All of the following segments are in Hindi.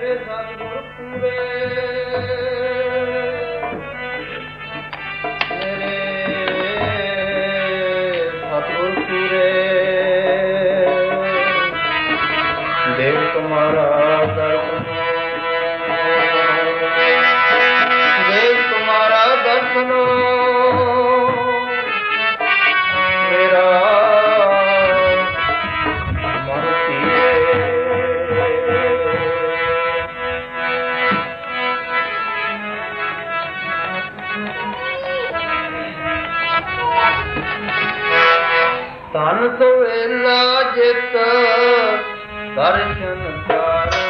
जित दर्शन करना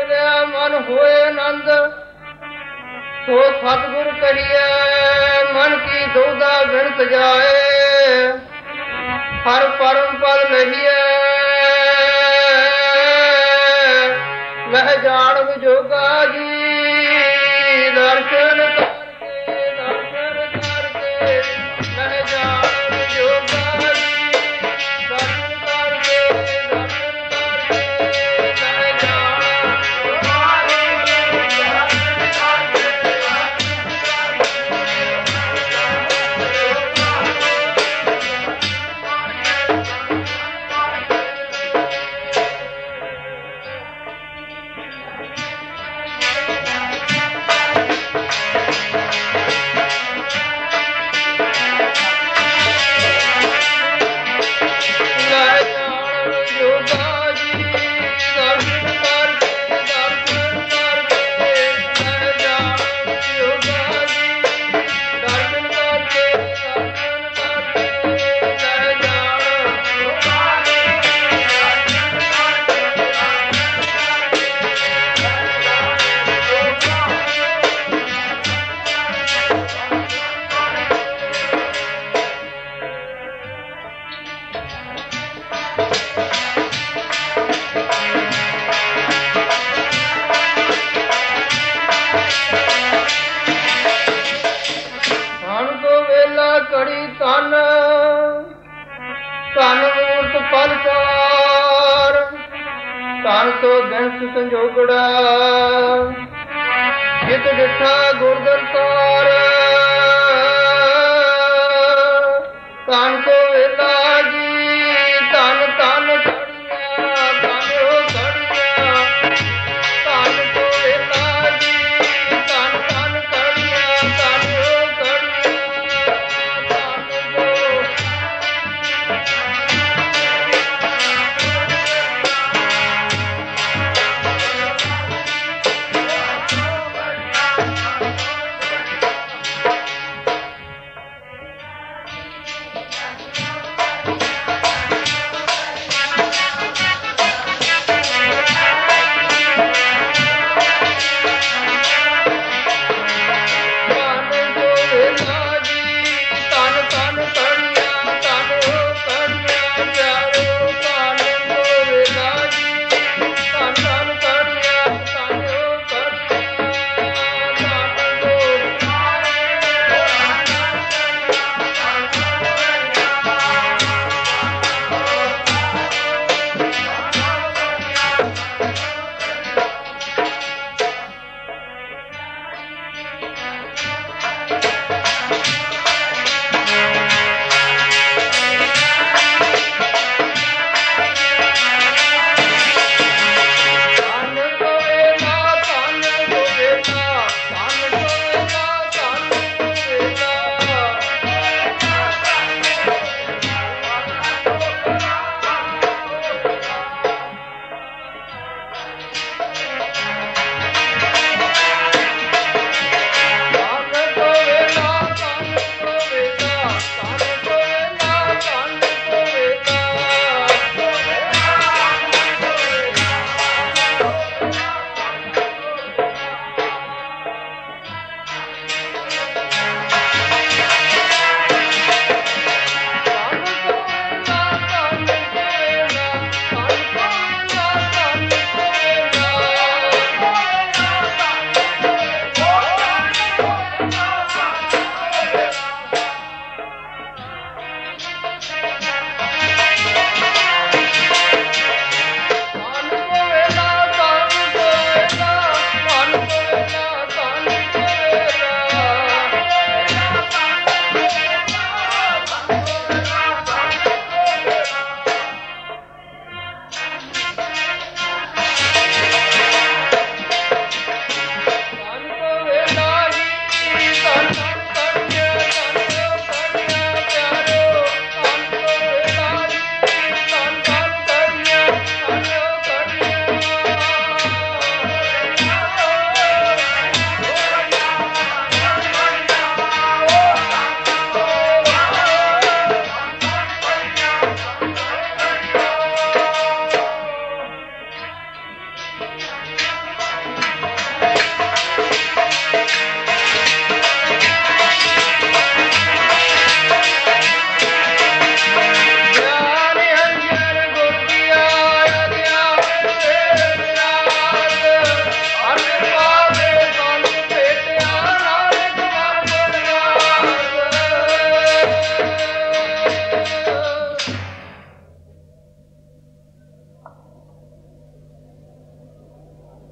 मिले मन होए नंद, सो सतगुर कहिए मन की दौदा बिनत जाए। हर परम पद लहिए वह जान जोगा जी। दर्शन संजोगड़ा जित डिठा गुरदरतार कान को वेला